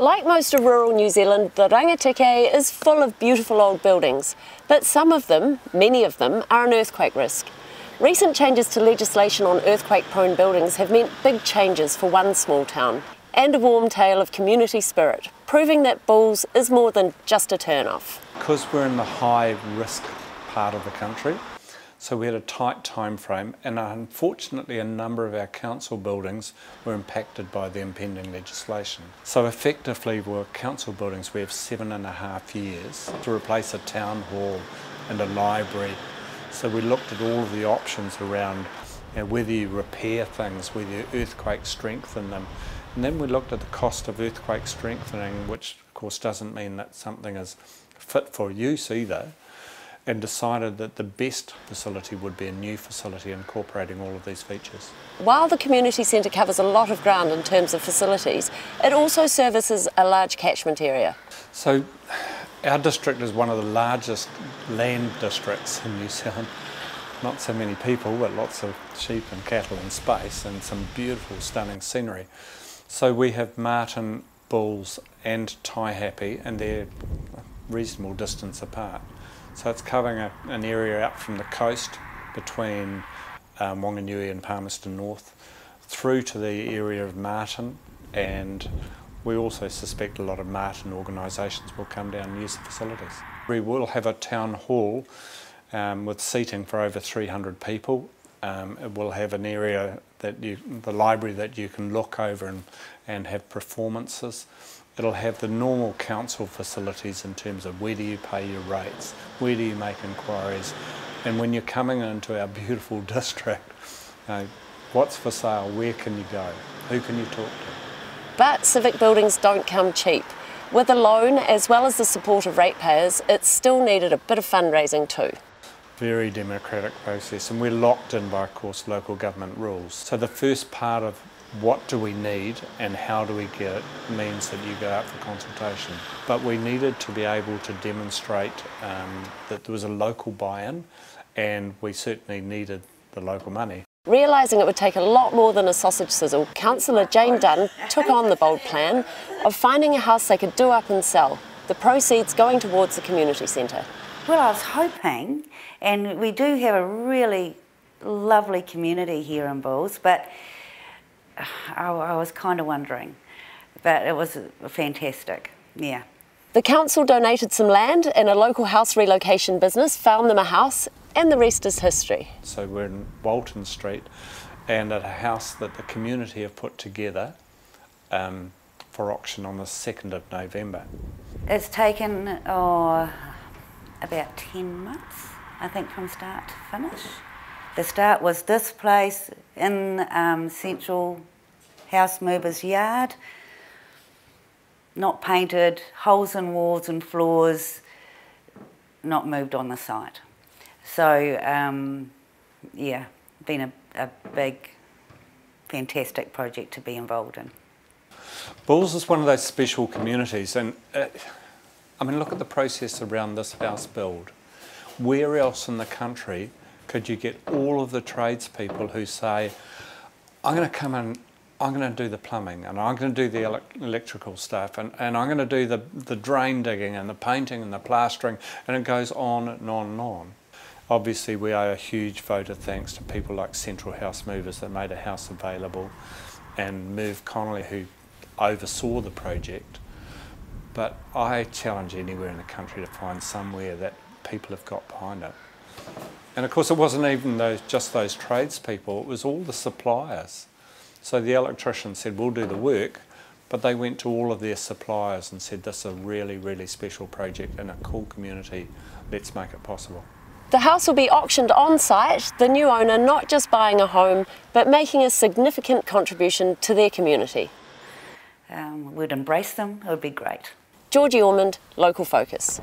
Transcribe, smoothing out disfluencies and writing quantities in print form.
Like most of rural New Zealand, the Rangitīkei is full of beautiful old buildings, but some of them, many of them, are an earthquake risk. Recent changes to legislation on earthquake-prone buildings have meant big changes for one small town, and a warm tale of community spirit, proving that Bulls is more than just a turn-off. Because we're in the high-risk part of the country, so we had a tight time frame, and unfortunately a number of our council buildings were impacted by the impending legislation. So effectively we're council buildings. We have 7.5 years to replace a town hall and a library. So we looked at all of the options around, you know, whether you repair things, whether you earthquake strengthen them. And then we looked at the cost of earthquake strengthening, which of course doesn't mean that something is fit for use either, and decided that the best facility would be a new facility incorporating all of these features. While the community centre covers a lot of ground in terms of facilities, it also services a large catchment area. So our district is one of the largest land districts in New Zealand. Not so many people, but lots of sheep and cattle and space and some beautiful, stunning scenery. So we have Marton, Bulls and Taihape, and they're a reasonable distance apart. So it's covering an area out from the coast between Whanganui and Palmerston North through to the area of Marton, and we also suspect a lot of Marton organisations will come down and use the facilities. We will have a town hall with seating for over 300 people. It will have an area that the library that you can look over and have performances. It'll have the normal council facilities in terms of where do you pay your rates, where do you make inquiries, and when you're coming into our beautiful district, what's for sale, where can you go, who can you talk to? But civic buildings don't come cheap. With a loan, as well as the support of ratepayers, it still needed a bit of fundraising too. Very democratic process, and we're locked in by, of course, local government rules. So the first part of what do we need and how do we get it means that you go out for consultation. But we needed to be able to demonstrate that there was a local buy-in, and we certainly needed the local money. Realising it would take a lot more than a sausage sizzle, Councillor Jane Dunn took on the bold plan of finding a house they could do up and sell, the proceeds going towards the community centre. Well, I was hoping, and we do have a really lovely community here in Bulls, but I was kind of wondering, but it was fantastic, yeah. The council donated some land, and a local house relocation business found them a house, and the rest is history. So we're in Walton Street, and at a house that the community have put together for auction on the 2nd of November. It's taken about 10 months, I think, from start to finish. The start was this place in Central House Movers yard, not painted, holes in walls and floors, not moved on the site. So yeah, been a big, fantastic project to be involved in. Bulls is one of those special communities, and I mean, look at the process around this house build. Where else in the country could you get all of the tradespeople who say, I'm going to come and I'm going to do the plumbing, and I'm going to do the electrical stuff, and I'm going to do the drain digging and the painting and the plastering, and it goes on and on and on. Obviously we owe a huge vote of thanks to people like Central House Movers that made a house available, and Merv Connolly who oversaw the project. But I challenge anywhere in the country to find somewhere that people have got behind it. And of course it wasn't even just those tradespeople, it was all the suppliers. So the electrician said, we'll do the work, but they went to all of their suppliers and said, this is a really, really special project in a cool community, let's make it possible. The house will be auctioned on site, the new owner not just buying a home, but making a significant contribution to their community. We'd embrace them, it would be great. Georgie Ormond, Local Focus.